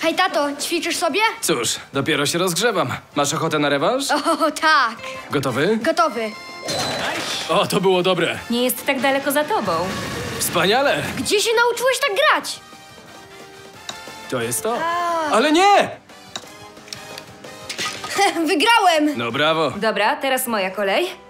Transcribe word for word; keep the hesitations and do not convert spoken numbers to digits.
Hej, tato, ćwiczysz sobie? Cóż, dopiero się rozgrzewam. Masz ochotę na rewanż? O, tak. Gotowy? Gotowy. O, to było dobre. Nie jest tak daleko za tobą. Wspaniale! Gdzie się nauczyłeś tak grać? To jest to. A... Ale nie! Wygrałem! No brawo. Dobra, teraz moja kolej.